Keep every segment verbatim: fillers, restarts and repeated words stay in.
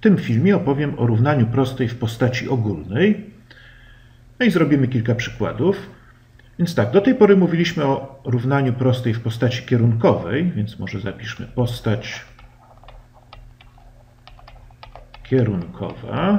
W tym filmie opowiem o równaniu prostej w postaci ogólnej. No i zrobimy kilka przykładów. Więc tak, do tej pory mówiliśmy o równaniu prostej w postaci kierunkowej, więc może zapiszmy postać kierunkowa.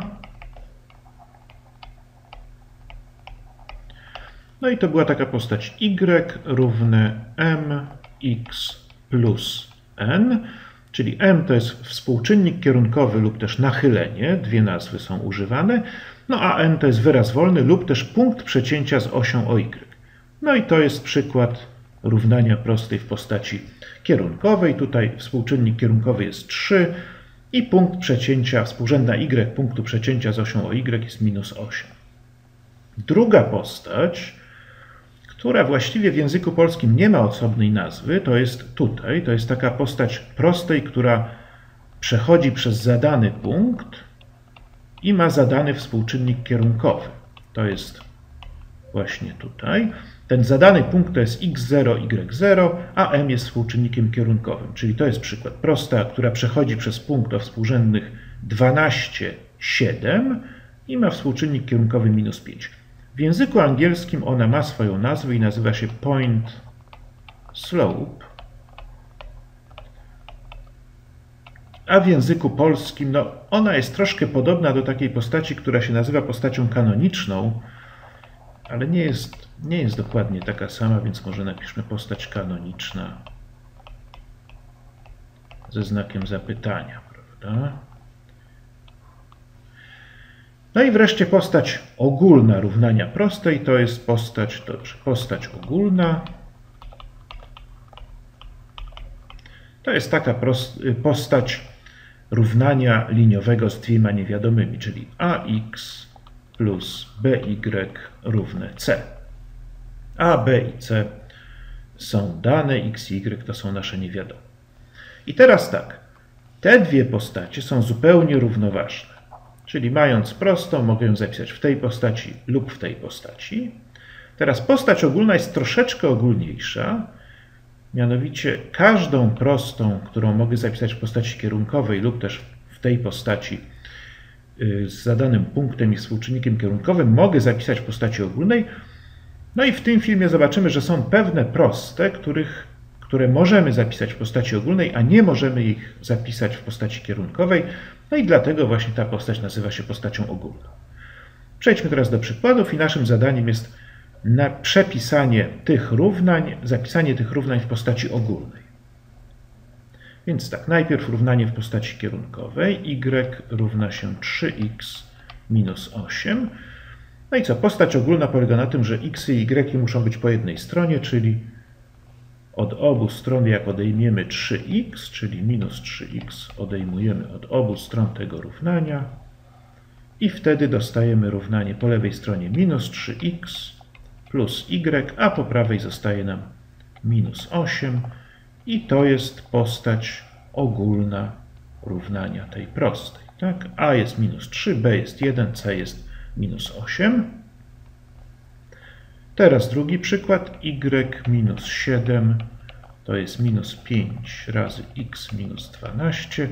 No i to była taka postać y równe mx plus n, czyli m to jest współczynnik kierunkowy lub też nachylenie, dwie nazwy są używane, no a n to jest wyraz wolny lub też punkt przecięcia z osią o y. No i to jest przykład równania prostej w postaci kierunkowej. Tutaj współczynnik kierunkowy jest trzy i punkt przecięcia, współrzędna y punktu przecięcia z osią o y jest minus osiem. Druga postać, która właściwie w języku polskim nie ma osobnej nazwy, to jest tutaj, to jest taka postać prostej, która przechodzi przez zadany punkt i ma zadany współczynnik kierunkowy. To jest właśnie tutaj. Ten zadany punkt to jest x zero, y zero, a m jest współczynnikiem kierunkowym. Czyli to jest przykład prosta, która przechodzi przez punkt o współrzędnych dwanaście, siedem i ma współczynnik kierunkowy minus pięć. W języku angielskim ona ma swoją nazwę i nazywa się point slope, a w języku polskim no, ona jest troszkę podobna do takiej postaci, która się nazywa postacią kanoniczną, ale nie jest, nie jest dokładnie taka sama, więc może napiszmy postać kanoniczna ze znakiem zapytania, prawda? No i wreszcie postać ogólna równania prostej, to jest postać, dobrze, postać ogólna. To jest taka postać równania liniowego z dwiema niewiadomymi, czyli ax plus by równe c. A, b i c są dane, x i y to są nasze niewiadome. I teraz tak, te dwie postacie są zupełnie równoważne. Czyli mając prostą, mogę ją zapisać w tej postaci lub w tej postaci. Teraz postać ogólna jest troszeczkę ogólniejsza. Mianowicie każdą prostą, którą mogę zapisać w postaci kierunkowej lub też w tej postaci z zadanym punktem i współczynnikiem kierunkowym, mogę zapisać w postaci ogólnej. No i w tym filmie zobaczymy, że są pewne proste, których, które możemy zapisać w postaci ogólnej, a nie możemy ich zapisać w postaci kierunkowej. No i dlatego właśnie ta postać nazywa się postacią ogólną. Przejdźmy teraz do przykładów i naszym zadaniem jest na przepisanie tych równań, zapisanie tych równań w postaci ogólnej. Więc tak, najpierw równanie w postaci kierunkowej. Y równa się trzy x minus osiem. No i co? Postać ogólna polega na tym, że x i y muszą być po jednej stronie, czyli od obu stron, jak odejmiemy trzy x, czyli minus trzy x odejmujemy od obu stron tego równania i wtedy dostajemy równanie po lewej stronie minus trzy x plus y, a po prawej zostaje nam minus osiem i to jest postać ogólna równania tej prostej. Tak? A jest minus trzy, b jest jeden, c jest minus osiem. Teraz drugi przykład, y minus siedem, to jest minus pięć razy x minus dwanaście.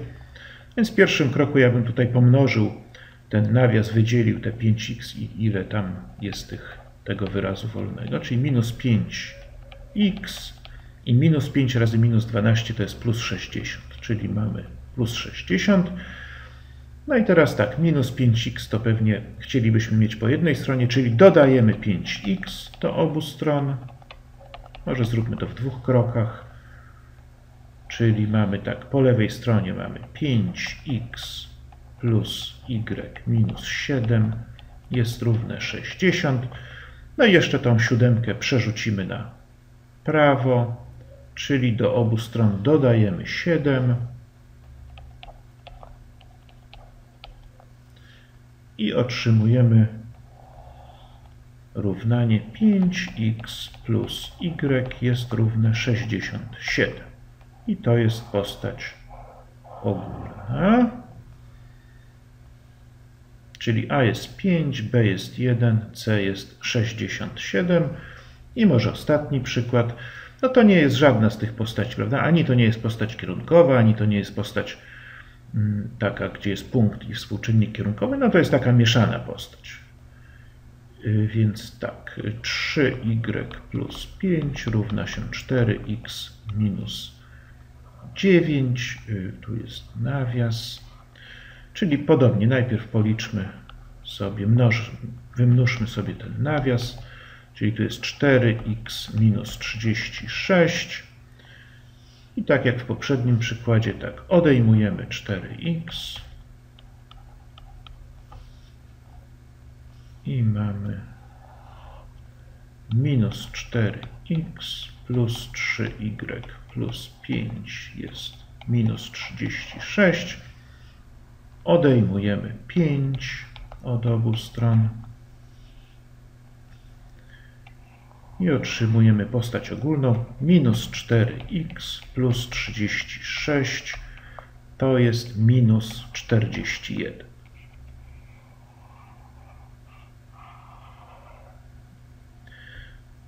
Więc w pierwszym kroku ja bym tutaj pomnożył ten nawias, wydzielił te pięć x i ile tam jest tych, tego wyrazu wolnego, czyli minus pięć x i minus pięć razy minus dwanaście to jest plus sześćdziesiąt, czyli mamy plus sześćdziesiąt. No i teraz tak, minus pięć x to pewnie chcielibyśmy mieć po jednej stronie, czyli dodajemy pięć x do obu stron. Może zróbmy to w dwóch krokach. Czyli mamy tak, po lewej stronie mamy pięć x plus y minus siedem jest równe sześćdziesiąt. No i jeszcze tą siódemkę przerzucimy na prawo, czyli do obu stron dodajemy siedem. I otrzymujemy równanie pięć x plus y jest równe sześćdziesiąt siedem. I to jest postać ogólna. Czyli a jest pięć, b jest jeden, c jest sześćdziesiąt siedem. I może ostatni przykład. No to nie jest żadna z tych postaci, prawda? Ani to nie jest postać kierunkowa, ani to nie jest postać taka, gdzie jest punkt i współczynnik kierunkowy, no to jest taka mieszana postać. Więc tak, trzy y plus pięć równa się cztery x minus dziewięć. Tu jest nawias. Czyli podobnie, najpierw policzmy sobie, mnoż, wymnóżmy sobie ten nawias. Czyli tu jest cztery x minus trzydzieści sześć. I tak jak w poprzednim przykładzie, tak odejmujemy cztery x. I mamy minus cztery x plus trzy y plus pięć jest minus trzydzieści sześć. Odejmujemy pięć od obu stron. I otrzymujemy postać ogólną minus cztery x plus trzydzieści sześć to jest minus czterdzieści jeden.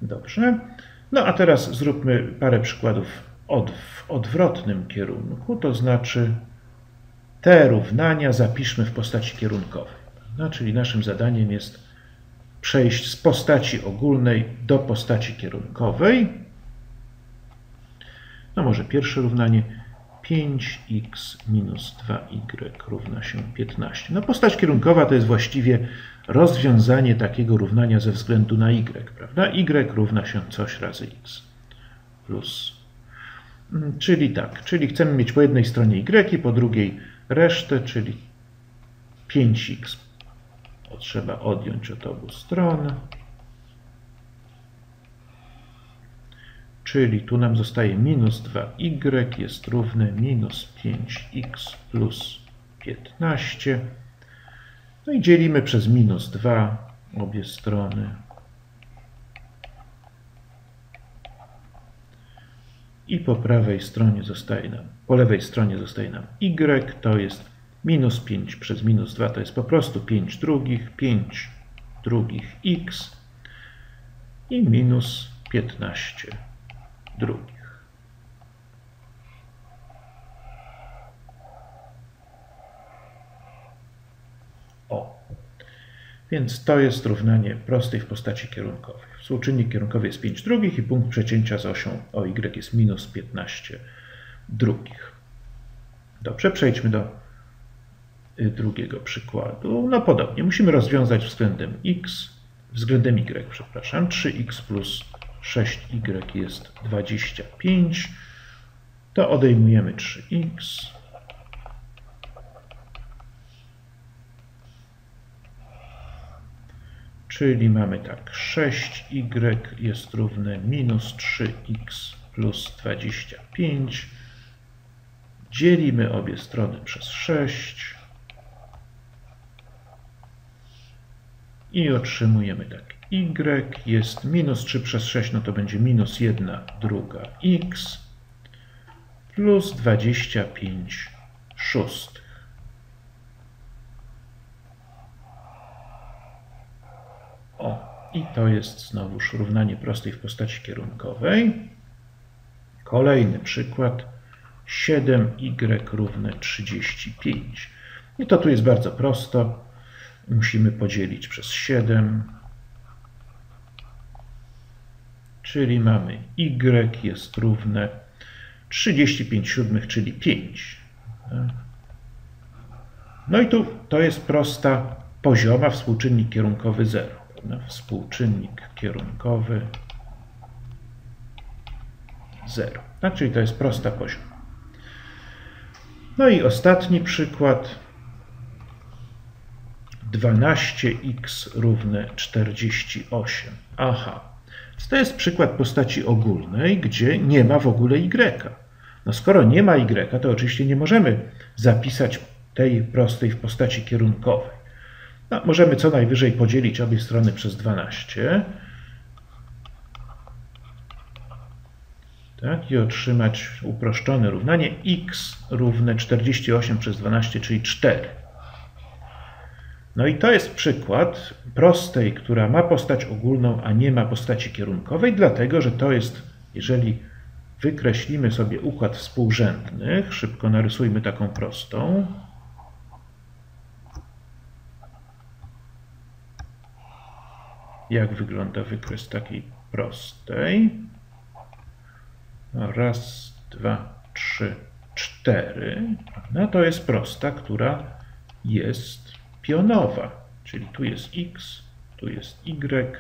Dobrze. No a teraz zróbmy parę przykładów od, w odwrotnym kierunku, to znaczy te równania zapiszmy w postaci kierunkowej. No, czyli naszym zadaniem jest przejść z postaci ogólnej do postaci kierunkowej. No może pierwsze równanie pięć x minus dwa y równa się piętnaście. No postać kierunkowa to jest właściwie rozwiązanie takiego równania ze względu na y, prawda? Y równa się coś razy x plus. Czyli tak, czyli chcemy mieć po jednej stronie y i po drugiej resztę, czyli pięć x trzeba odjąć od obu stron. Czyli tu nam zostaje minus dwa y jest równe minus pięć x plus piętnaście. No i dzielimy przez minus dwa obie strony. I po prawej stronie zostaje nam, po lewej stronie zostaje nam y, to jest minus pięć przez minus dwa to jest po prostu pięć drugich, pięć drugich x i minus piętnaście drugich. O, więc to jest równanie prostej w postaci kierunkowej. Współczynnik kierunkowy jest pięć drugich i punkt przecięcia z osią oy jest minus piętnaście drugich. Dobrze, przejdźmy do drugiego przykładu. No podobnie, musimy rozwiązać względem x, względem y, przepraszam. trzy x plus sześć y jest dwadzieścia pięć. To odejmujemy trzy x. Czyli mamy tak, sześć y jest równe minus trzy x plus dwadzieścia pięć. Dzielimy obie strony przez sześć. I otrzymujemy tak, y jest minus trzy przez sześć, no to będzie minus jedna druga x plus dwadzieścia pięć szóstych. O, i to jest znowuż równanie prostej w postaci kierunkowej. Kolejny przykład, siedem y równe trzydzieści pięć. I to tu jest bardzo prosto. Musimy podzielić przez siedem, czyli mamy y jest równe trzydzieści pięć siódmych, czyli pięć. No i tu to jest prosta pozioma, współczynnik kierunkowy zero. Współczynnik kierunkowy zero. Czyli to jest prosta pozioma. No i ostatni przykład. dwanaście x równe czterdzieści osiem. Aha, to jest przykład postaci ogólnej, gdzie nie ma w ogóle y. No skoro nie ma y, to oczywiście nie możemy zapisać tej prostej w postaci kierunkowej. No, możemy co najwyżej podzielić obie strony przez dwanaście. Tak, i otrzymać uproszczone równanie x równe czterdzieści osiem przez dwanaście, czyli cztery. No i to jest przykład prostej, która ma postać ogólną, a nie ma postaci kierunkowej, dlatego że to jest, jeżeli Wykreślimy sobie układ współrzędnych. Szybko narysujmy taką prostą. Jak wygląda wykres takiej prostej? Raz, dwa, trzy, cztery. No to jest prosta, która jest pionowa. Czyli tu jest x, tu jest y.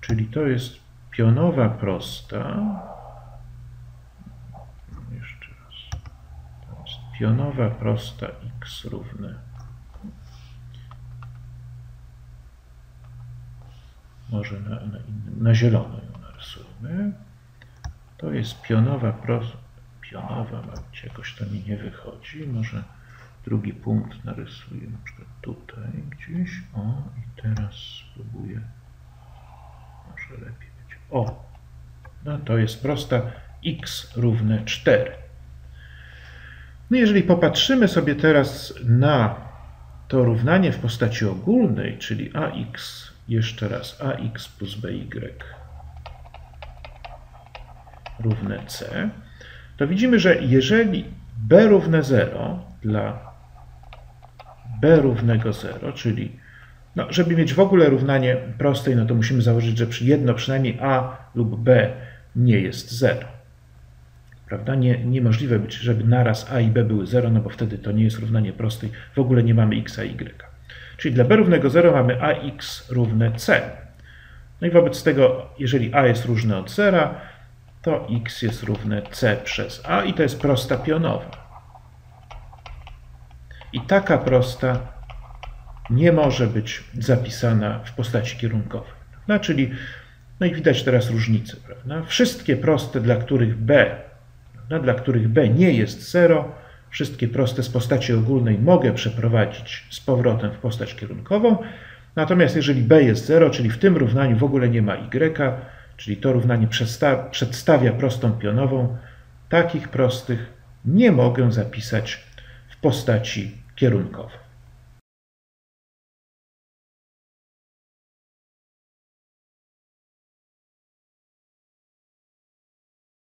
Czyli to jest pionowa prosta. Jeszcze raz. To jest pionowa prosta x równe. Może na, na, na zielono ją narysujmy. To jest pionowa prosta. Pionowa, jakoś to mi nie wychodzi. Może drugi punkt narysuję na przykład tutaj gdzieś. O, i teraz spróbuję. Może lepiej być. O, no to jest prosta x równe cztery. No jeżeli popatrzymy sobie teraz na to równanie w postaci ogólnej, czyli ax, jeszcze raz ax plus by równe c, to widzimy, że jeżeli b równe zero dla b równego zero, czyli no, żeby mieć w ogóle równanie prostej, no to musimy założyć, że jedno przynajmniej a lub b nie jest zero. Prawda? Nie, niemożliwe być, żeby naraz a i b były zero, no bo wtedy to nie jest równanie prostej. W ogóle nie mamy x a y. Czyli dla b równego zero mamy ax równe c. No i wobec tego, jeżeli a jest różne od zera, to x jest równe c przez a i to jest prosta pionowa. I taka prosta nie może być zapisana w postaci kierunkowej. No, czyli, no i widać teraz różnicę. Prawda? Wszystkie proste, dla których b, prawda, dla których b nie jest zero, wszystkie proste z postaci ogólnej mogę przeprowadzić z powrotem w postać kierunkową. Natomiast jeżeli b jest zero, czyli w tym równaniu w ogóle nie ma y, czyli to równanie przedstawia prostą pionową, takich prostych nie mogę zapisać w postaci kierunkowej.